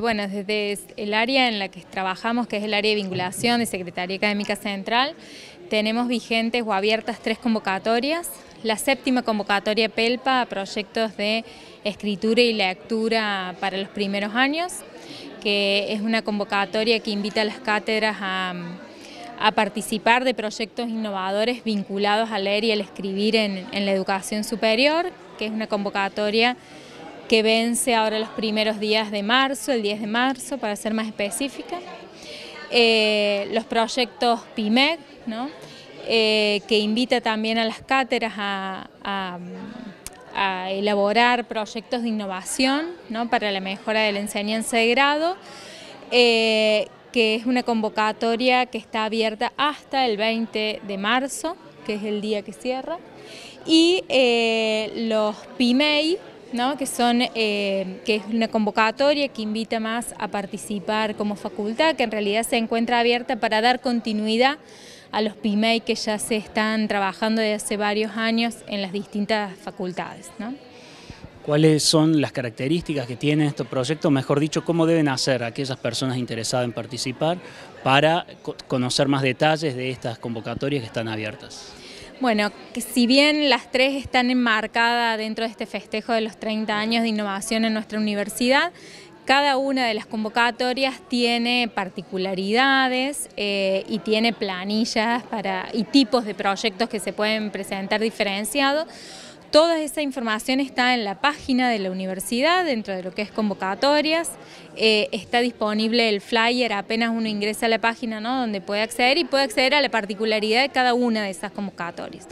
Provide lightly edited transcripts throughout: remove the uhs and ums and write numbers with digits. Bueno, desde el área en la que trabajamos, que es el área de vinculación de Secretaría Académica Central, tenemos vigentes o abiertas 3 convocatorias. La 7ª convocatoria PELPA a proyectos de escritura y lectura para los primeros años, que es una convocatoria que invita a las cátedras a participar de proyectos innovadores vinculados al leer y al escribir en la educación superior, que es una convocatoria que vence ahora los primeros días de marzo, el 10 de marzo, para ser más específica. Los proyectos PIIMEG, ¿no? Que invita también a las cátedras a elaborar proyectos de innovación, ¿no? Para la mejora de la enseñanza de grado, que es una convocatoria que está abierta hasta el 20 de marzo, que es el día que cierra, y los PIIMEI, ¿no? Que es una convocatoria que invita más a participar como facultad, que en realidad se encuentra abierta para dar continuidad a los PIIMEI que ya se están trabajando desde hace varios años en las distintas facultades, ¿no? ¿Cuáles son las características que tiene este proyecto? Mejor dicho, ¿cómo deben hacer aquellas personas interesadas en participar para conocer más detalles de estas convocatorias que están abiertas? Bueno, si bien las 3 están enmarcadas dentro de este festejo de los 30 años de innovación en nuestra universidad, cada una de las convocatorias tiene particularidades y tiene planillas y tipos de proyectos que se pueden presentar diferenciados. Toda esa información está en la página de la universidad, dentro de lo que es convocatorias. Está disponible el flyer, apenas uno ingresa a la página, ¿no? Donde puede acceder, y puede acceder a la particularidad de cada una de esas convocatorias.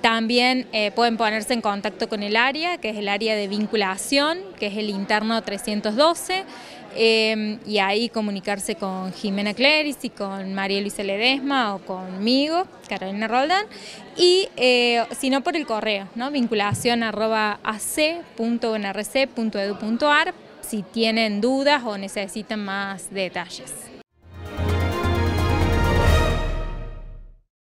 También pueden ponerse en contacto con el área, que es el área de vinculación, que es el interno 312, y ahí comunicarse con Jimena Cléris y con María Luisa Ledesma o conmigo, Carolina Roldán, y si no por el correo, ¿no? vinculacion@ac.unrc.edu.ar si tienen dudas o necesitan más detalles.